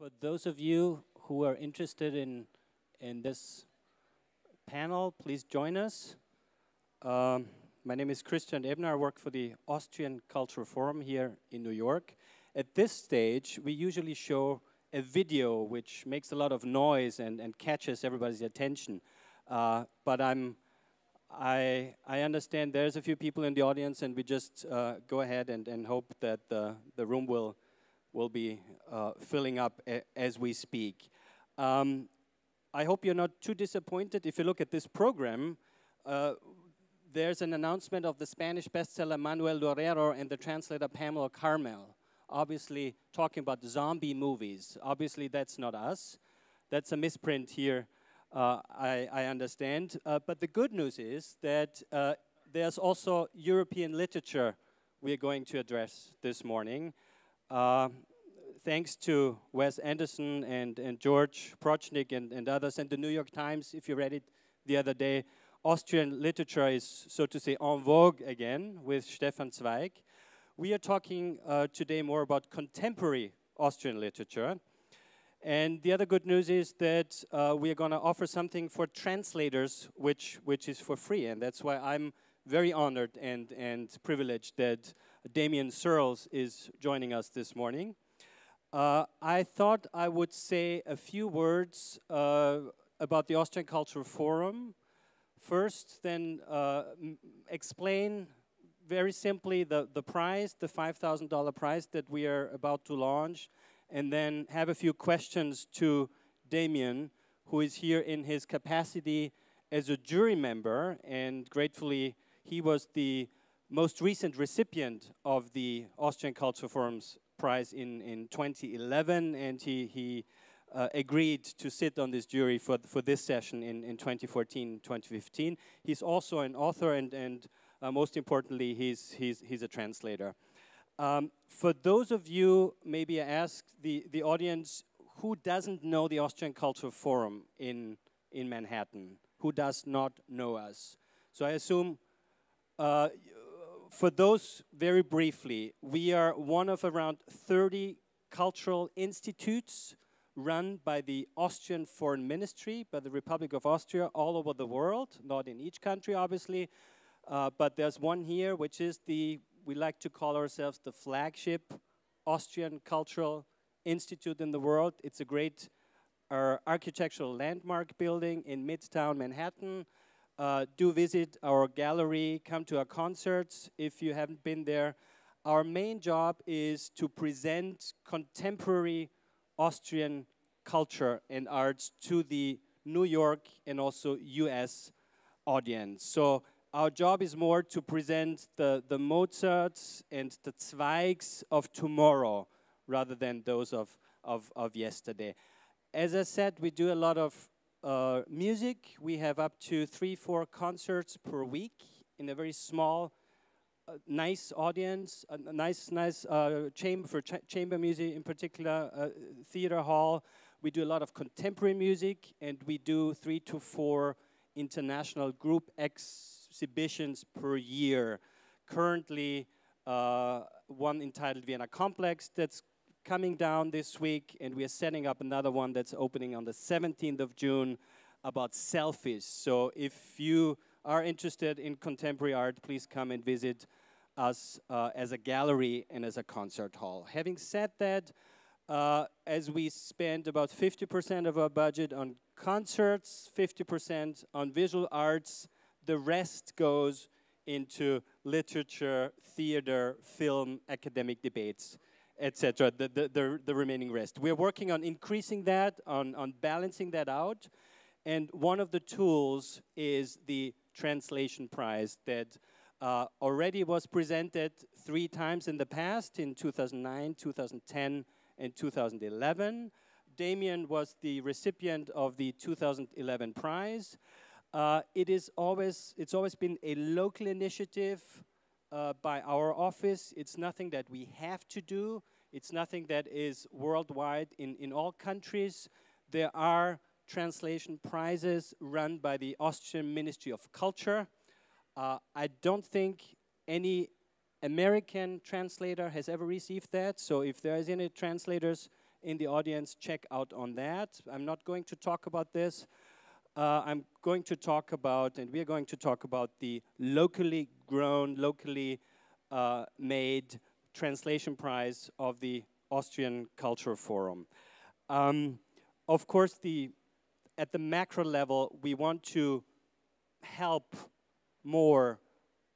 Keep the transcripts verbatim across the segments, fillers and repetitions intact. For those of you who are interested in, in this panel, please join us. Um, my name is Christian Ebner. I work for the Austrian Cultural Forum here in New York. At this stage, we usually show a video which makes a lot of noise and, and catches everybody's attention. Uh, but I'm, I, I understand there's a few people in the audience, and we just uh, go ahead and, and hope that the, the room will, will be uh, filling up a, as we speak. Um, I hope you're not too disappointed. If you look at this program, uh, there's an announcement of the Spanish bestseller Manuel Dorero and the translator Pamela Carmel, obviously talking about zombie movies. Obviously, that's not us. That's a misprint here, uh, I, I understand. Uh, but the good news is that uh, there's also European literature we're going to address this morning. Uh, thanks to Wes Anderson and, and George Prochnik and, and others, and the New York Times, if you read it the other day, Austrian literature is, so to say, en vogue again with Stefan Zweig. We are talking uh, today more about contemporary Austrian literature. And the other good news is that uh, we are going to offer something for translators, which, which is for free. And that's why I'm very honored and, and privileged that Damion Searls is joining us this morning. Uh, I thought I would say a few words uh, about the Austrian Cultural Forum first, then uh, m explain very simply the, the prize, the five thousand dollar prize that we are about to launch, and then have a few questions to Damion, who is here in his capacity as a jury member, and gratefully he was the most recent recipient of the Austrian Cultural Forum's prize in, in twenty eleven, and he, he uh, agreed to sit on this jury for, th for this session in, in twenty fourteen twenty fifteen. He's also an author, and, and uh, most importantly, he's, he's, he's a translator. Um, for those of you, maybe I ask the, the audience, who doesn't know the Austrian Cultural Forum in, in Manhattan? Who does not know us? So I assume, uh, for those, very briefly, we are one of around thirty cultural institutes run by the Austrian Foreign Ministry, by the Republic of Austria, all over the world, not in each country, obviously, uh, but there's one here, which is the, we like to call ourselves the flagship Austrian Cultural Institute in the world. It's a great uh, architectural landmark building in Midtown Manhattan. Uh, do visit our gallery, come to our concerts if you haven't been there. Our main job is to present contemporary Austrian culture and arts to the New York and also U S audience. So our job is more to present the, the Mozarts and the Zweigs of tomorrow rather than those of, of, of yesterday. As I said, we do a lot of Uh, music. We have up to three, four concerts per week in a very small, uh, nice audience, a nice, nice uh, chamber for ch chamber music in particular, uh, theater hall. We do a lot of contemporary music, and we do three to four international group ex exhibitions per year. Currently, uh, one entitled Vienna Complex that's coming down this week, and we are setting up another one that's opening on the seventeenth of June about selfies. So if you are interested in contemporary art, please come and visit us uh, as a gallery and as a concert hall. Having said that, uh, as we spend about fifty percent of our budget on concerts, fifty percent on visual arts, the rest goes into literature, theater, film, academic debates, et cetera, the, the, the, the remaining rest. We're working on increasing that, on, on balancing that out, and one of the tools is the translation prize that uh, already was presented three times in the past, in two thousand nine, two thousand ten, and two thousand eleven. Damion was the recipient of the two thousand eleven prize. Uh, it is always, it's always been a local initiative Uh, by our office. It's nothing that we have to do. It's nothing that is worldwide in, in all countries. There are translation prizes run by the Austrian Ministry of Culture. Uh, I don't think any American translator has ever received that, so if there is any translators in the audience, check out on that. I'm not going to talk about this. Uh, I'm going to talk about, and we're going to talk about the locally grown, locally uh, made translation prize of the Austrian Cultural Forum. Um, of course, the, at the macro level, we want to help more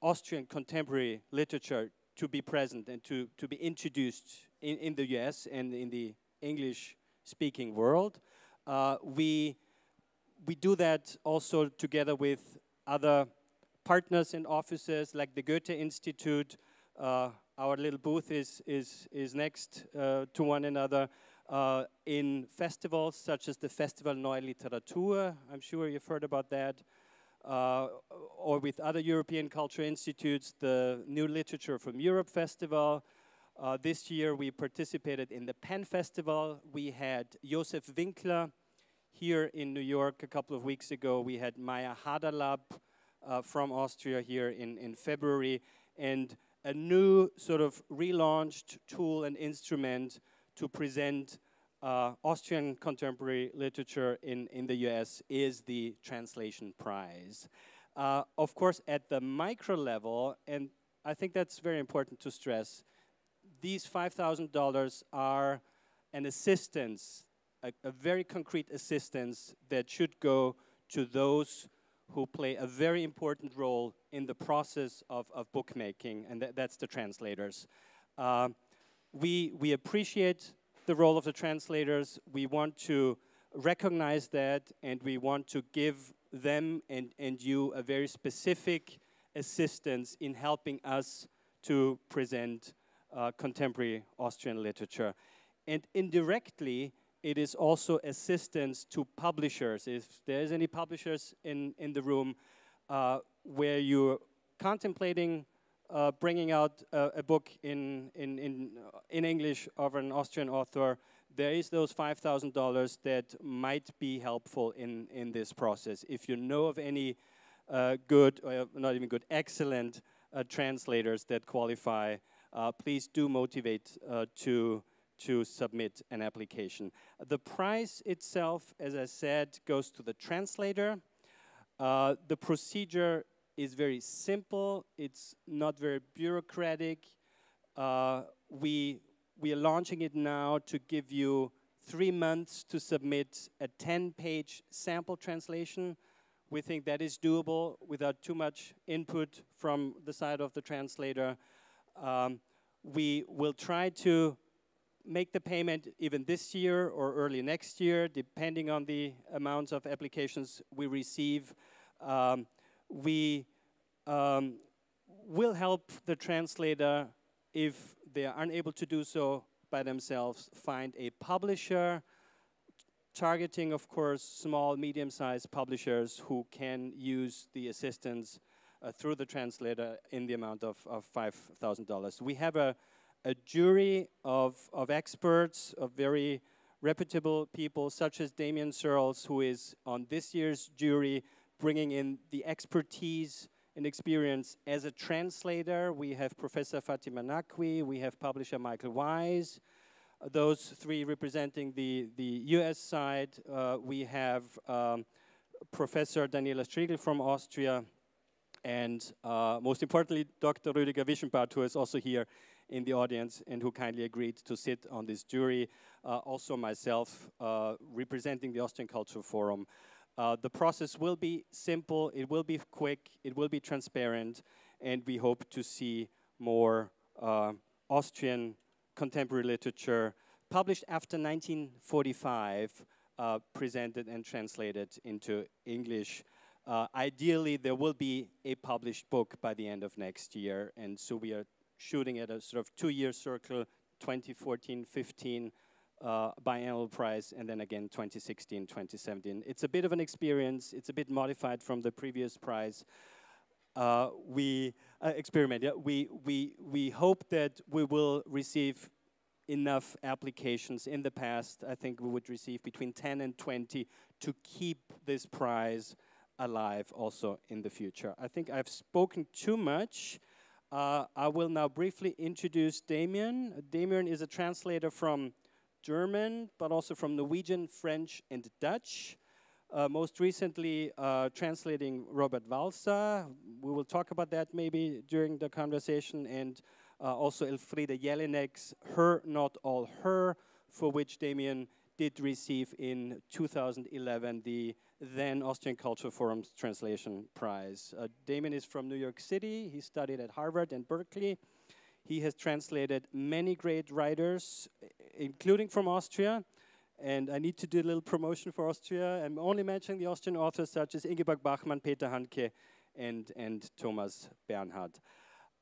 Austrian contemporary literature to be present and to, to be introduced in, in the U S and in the English-speaking world. Uh, we We do that also together with other partners and offices like the Goethe Institute. Uh, our little booth is, is, is next uh, to one another. Uh, in festivals such as the Festival Neue Literatur, I'm sure you've heard about that, uh, or with other European culture institutes, the New Literature from Europe Festival. Uh, this year we participated in the Penn Festival. We had Josef Winkler here in New York a couple of weeks ago. We had Maya Hadalab uh, from Austria here in, in February, and a new sort of relaunched tool and instrument to present uh, Austrian contemporary literature in, in the U S is the Translation Prize. Uh, of course, at the micro level, and I think that's very important to stress, these five thousand dollars are an assistance, A, a very concrete assistance that should go to those who play a very important role in the process of, of bookmaking, and th that's the translators. Uh, we, we appreciate the role of the translators. We want to recognize that, and we want to give them and, and you a very specific assistance in helping us to present uh, contemporary Austrian literature. And indirectly, it is also assistance to publishers. If there's any publishers in, in the room uh, where you're contemplating uh, bringing out uh, a book in, in, in, in English of an Austrian author, there is those five thousand dollars that might be helpful in, in this process. If you know of any uh, good, or not even good, excellent uh, translators that qualify, uh, please do motivate uh, to to submit an application. The prize itself, as I said, goes to the translator. Uh, the procedure is very simple. It's not very bureaucratic. Uh, we, we are launching it now to give you three months to submit a ten page sample translation. We think that is doable without too much input from the side of the translator. Um, we will try to make the payment even this year or early next year, depending on the amounts of applications we receive. Um, we um, will help the translator, if they are unable to do so by themselves, find a publisher, targeting, of course, small, medium-sized publishers who can use the assistance uh, through the translator in the amount of, of five thousand dollars. We have a A jury of, of experts, of very reputable people, such as Damion Searls, who is on this year's jury, bringing in the expertise and experience as a translator. We have Professor Fatima Naqui, we have publisher Michael Wise, those three representing the, the U S side. Uh, we have um, Professor Daniela Strigl from Austria, and uh, most importantly, Doctor Rüdiger Wischenbart, who is also here in the audience and who kindly agreed to sit on this jury. Uh, also myself, uh, representing the Austrian Cultural Forum. Uh, the process will be simple, it will be quick, it will be transparent, and we hope to see more uh, Austrian contemporary literature published after nineteen forty-five, uh, presented and translated into English. Uh, ideally, there will be a published book by the end of next year, and so we are shooting at a sort of two-year circle, twenty fourteen fifteen uh, biennial prize, and then again twenty sixteen twenty seventeen. It's a bit of an experience. It's a bit modified from the previous prize. Uh, we uh, experiment. Yeah, we we we hope that we will receive enough applications. In the past, I think we would receive between ten and twenty to keep this prize alive also in the future. I think I've spoken too much. Uh, I will now briefly introduce Damion. Damion is a translator from German, but also from Norwegian, French, and Dutch. Uh, most recently, uh, translating Robert Walser. We will talk about that maybe during the conversation. And uh, also Elfriede Jelinek's Her, Not All Her, for which Damion did receive in two thousand eleven the then Austrian Cultural Forum's Translation Prize. Uh, Damion is from New York City. He studied at Harvard and Berkeley. He has translated many great writers, including from Austria. And I need to do a little promotion for Austria. I'm only mentioning the Austrian authors such as Ingeborg Bachmann, Peter Handke, and, and Thomas Bernhard.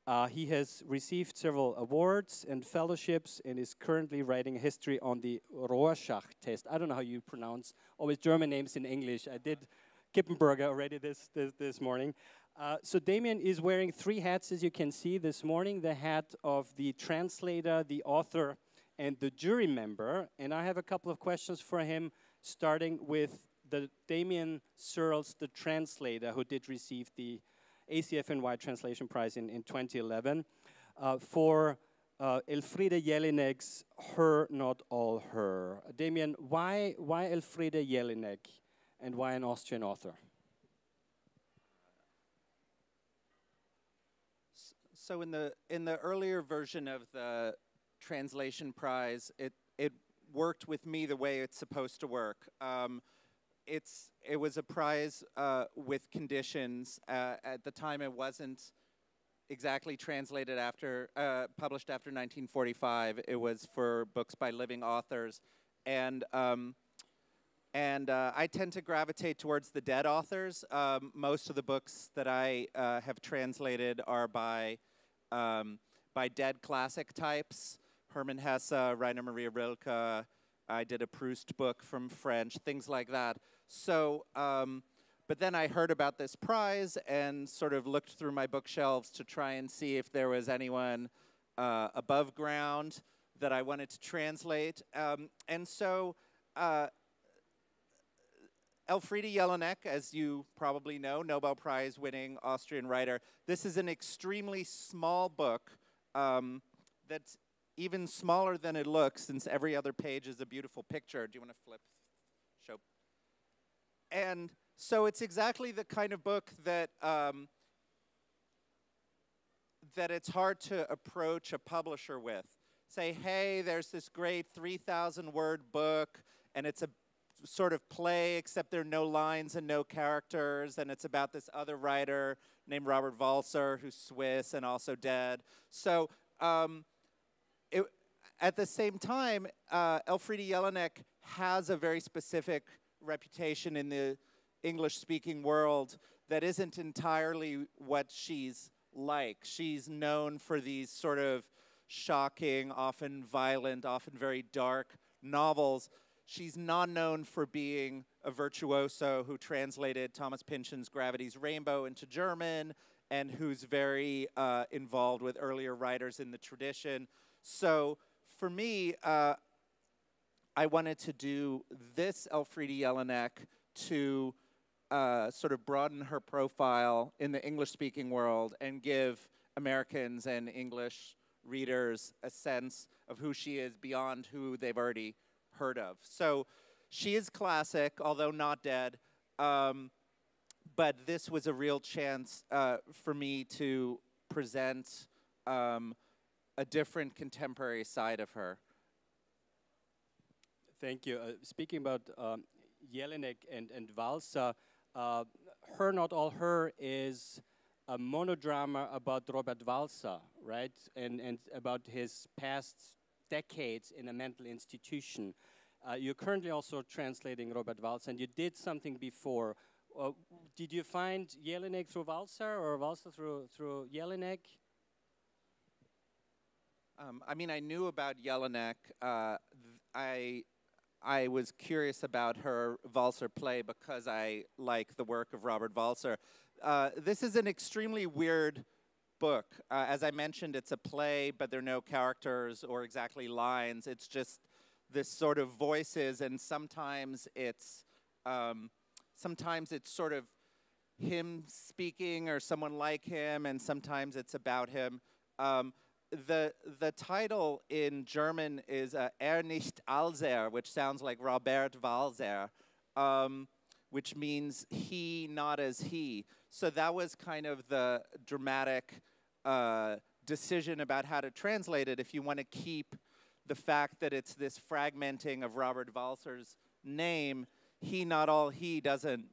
Uh, he has received several awards and fellowships and is currently writing a history on the Rorschach test. I don't know how you pronounce always German names in English. I did Kippenberger already this, this, this morning. Uh, so Damion is wearing three hats, as you can see this morning, the hat of the translator, the author, and the jury member. And I have a couple of questions for him, starting with the Damion Searls, the translator, who did receive the A C F N Y Translation Prize in, in twenty eleven, uh, for uh, Elfriede Jelinek's Her, Not All Her. Damion, why, why Elfriede Jelinek, and why an Austrian author? So in the, in the earlier version of the Translation Prize, it it worked with me the way it's supposed to work. Um, it's it was a prize uh, with conditions. Uh, at the time, it wasn't exactly translated after uh, published after nineteen forty-five. It was for books by living authors, and um, and uh, I tend to gravitate towards the dead authors. Um, most of the books that I uh, have translated are by um, by dead classic types. Hermann Hesse, Rainer Maria Rilke, I did a Proust book from French, things like that. So, um, but then I heard about this prize and sort of looked through my bookshelves to try and see if there was anyone uh, above ground that I wanted to translate. Um, and so, uh, Elfriede Jelinek, as you probably know, Nobel Prize winning Austrian writer. This is an extremely small book um, that's even smaller than it looks, since every other page is a beautiful picture. Do you want to flip? Show. And so it's exactly the kind of book that um, that it's hard to approach a publisher with. Say, hey, there's this great three thousand word book, and it's a sort of play, except there are no lines and no characters, and it's about this other writer named Robert Walser, who's Swiss and also dead. So. Um, It, at the same time, uh, Elfriede Jelinek has a very specific reputation in the English-speaking world that isn't entirely what she's like. She's known for these sort of shocking, often violent, often very dark novels. She's not known for being a virtuoso who translated Thomas Pynchon's Gravity's Rainbow into German and who's very uh, involved with earlier writers in the tradition. So for me, uh, I wanted to do this Elfriede Jelinek to uh, sort of broaden her profile in the English-speaking world and give Americans and English readers a sense of who she is beyond who they've already heard of. So she is classic, although not dead. Um, but this was a real chance uh, for me to present um, a different contemporary side of her. Thank you. Uh, speaking about um, Jelinek and, and Walser, uh, Her Not All Her is a monodrama about Robert Walser, right? And, and about his past decades in a mental institution. Uh, you're currently also translating Robert Walser, and you did something before. Uh, did you find Jelinek through Walser, or Walser through, through Jelinek? Um, I mean, I knew about Jelinek. Uh, I, I was curious about her Walser play because I like the work of Robert Walser. Uh, this is an extremely weird book. Uh, as I mentioned, it's a play, but there are no characters or exactly lines. It's just this sort of voices, and sometimes it's, um, sometimes it's sort of him speaking or someone like him, and sometimes it's about him. Um, the the title in German is uh, Er nicht Alser, which sounds like Robert Walser, um, which means he not as he. So that was kind of the dramatic uh, decision about how to translate it, if you want to keep the fact that it's this fragmenting of Robert Walser's name. He not all he doesn't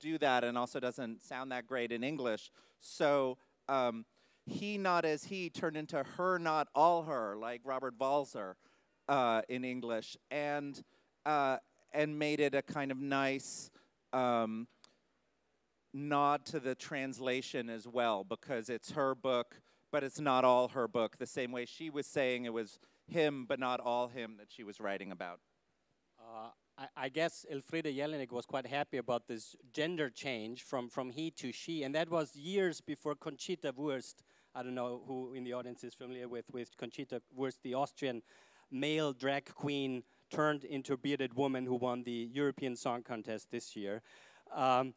do that, and also doesn't sound that great in English. So um, he not as he turned into her not all her, like Robert Walser uh, in English, and uh, and made it a kind of nice um, nod to the translation as well, because it's her book, but it's not all her book, the same way she was saying it was him, but not all him that she was writing about. Uh, I, I guess Elfriede Jelinek was quite happy about this gender change from, from he to she, and that was years before Conchita Wurst, I don't know who in the audience is familiar with, with Conchita Wurst, the Austrian male drag queen turned into a bearded woman who won the European Song Contest this year. Um,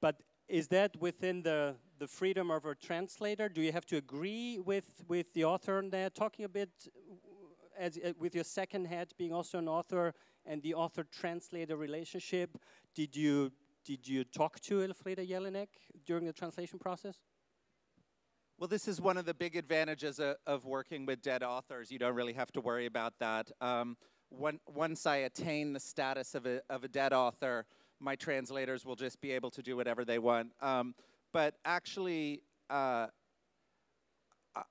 but is that within the the freedom of a translator? Do you have to agree with with the author on that? Talking a bit as uh, with your second hat being also an author and the author-translator relationship, did you did you talk to Elfriede Jelinek during the translation process? Well, this is one of the big advantages uh, of working with dead authors. You don't really have to worry about that. Um, when, once I attain the status of a of a dead author, my translators will just be able to do whatever they want. Um, but actually, uh,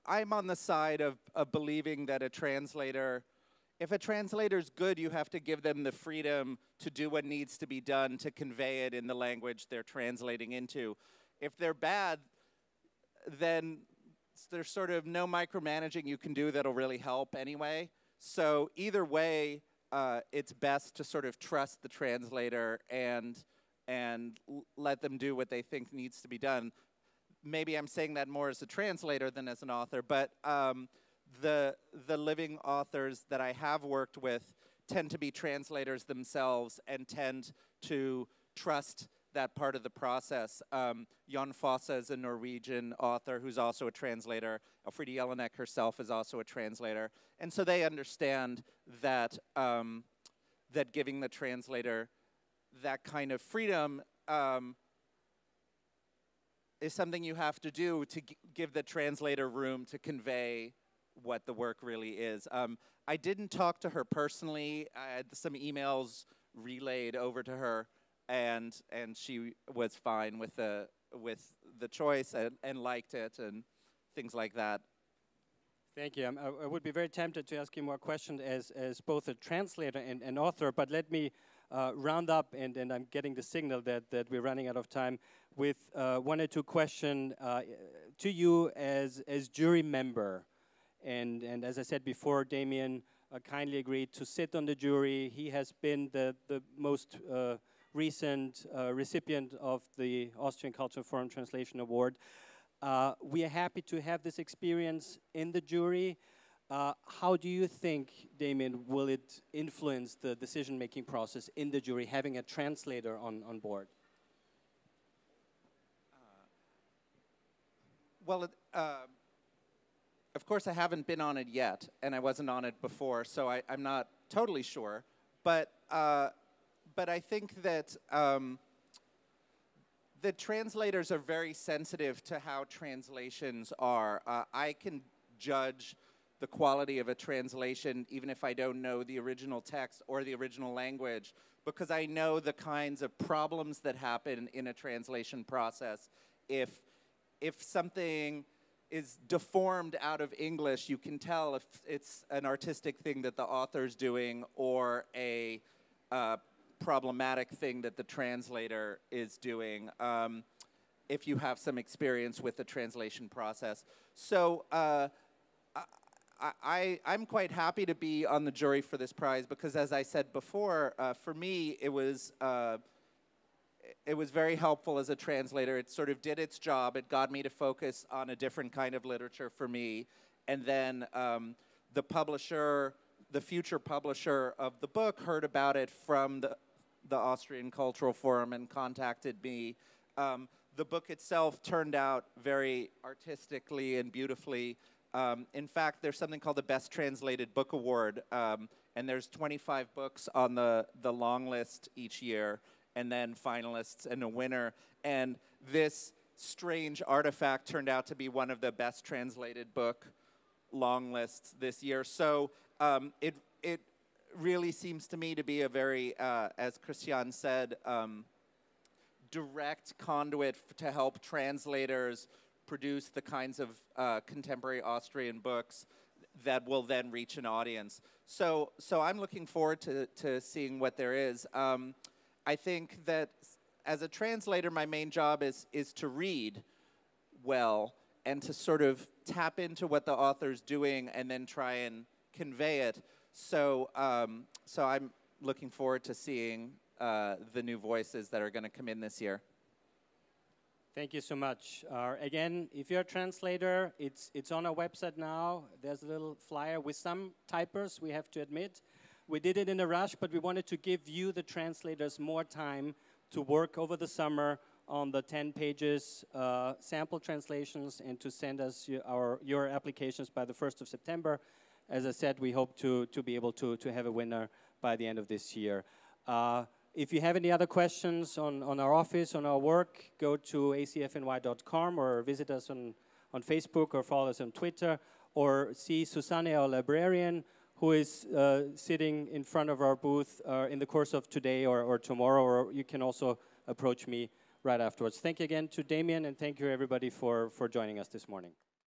I'm on the side of, of believing that a translator, if a translator's good, you have to give them the freedom to do what needs to be done to convey it in the language they're translating into. If they're bad, then there's sort of no micromanaging you can do that'll really help anyway. So either way, Uh, it's best to sort of trust the translator and and l let them do what they think needs to be done. Maybe I'm saying that more as a translator than as an author, but um, the the living authors that I have worked with tend to be translators themselves and tend to trust that part of the process. Um, Jon Fosse is a Norwegian author who's also a translator. Elfriede Jelinek herself is also a translator. And so they understand that, um, that giving the translator that kind of freedom um, is something you have to do to g give the translator room to convey what the work really is. Um, I didn't talk to her personally. I had some emails relayed over to her. And and she was fine with the with the choice and, and liked it and things like that. Thank you. Um, I, I would be very tempted to ask you more questions as as both a translator and an author, but let me uh, round up. And, and I'm getting the signal that that we're running out of time with uh, one or two questions uh, to you as as jury member. And and as I said before, Damion uh, kindly agreed to sit on the jury. He has been the the most uh, recent uh, recipient of the Austrian Cultural Forum Translation Award. Uh, we are happy to have this experience in the jury. Uh, how do you think, Damion, will it influence the decision-making process in the jury, having a translator on, on board? Uh, well, it, uh, of course I haven't been on it yet, and I wasn't on it before, so I, I'm not totally sure, but uh, But I think that um, the translators are very sensitive to how translations are. Uh, I can judge the quality of a translation even if I don't know the original text or the original language, because I know the kinds of problems that happen in a translation process. If, if something is deformed out of English, you can tell if it's an artistic thing that the author's doing or a uh, problematic thing that the translator is doing, um, if you have some experience with the translation process. So uh, I, I, I'm quite happy to be on the jury for this prize because, as I said before, uh, for me it was uh, it was very helpful as a translator. It sort of did its job. It got me to focus on a different kind of literature for me, and then um, the publisher, the future publisher of the book, heard about it from the the Austrian Cultural Forum and contacted me. Um, the book itself turned out very artistically and beautifully, Um, in fact, there's something called the Best Translated Book Award, um, and there's twenty-five books on the, the long list each year, and then finalists and a winner. And this strange artifact turned out to be one of the best translated book long lists this year. So um, it, it really seems to me to be a very, uh, as Christian said, um, direct conduit to help translators produce the kinds of uh, contemporary Austrian books that will then reach an audience. So, so I'm looking forward to, to seeing what there is. Um, I think that as a translator, my main job is, is to read well and to sort of tap into what the author's doing and then try and convey it. So, um, so I'm looking forward to seeing uh, the new voices that are going to come in this year. Thank you so much. Uh, again, if you're a translator, it's, it's on our website now. There's a little flyer with some typers, we have to admit. We did it in a rush, but we wanted to give you, the translators, more time to work over the summer on the ten pages uh, sample translations and to send us your, our, your applications by the first of September. As I said, we hope to, to be able to, to have a winner by the end of this year. Uh, If you have any other questions on, on our office, on our work, go to A C F N Y dot com or visit us on, on Facebook or follow us on Twitter or see Susanne, our librarian, who is uh, sitting in front of our booth uh, in the course of today or, or tomorrow, or you can also approach me right afterwards. Thank you again to Damion, and thank you everybody for, for joining us this morning.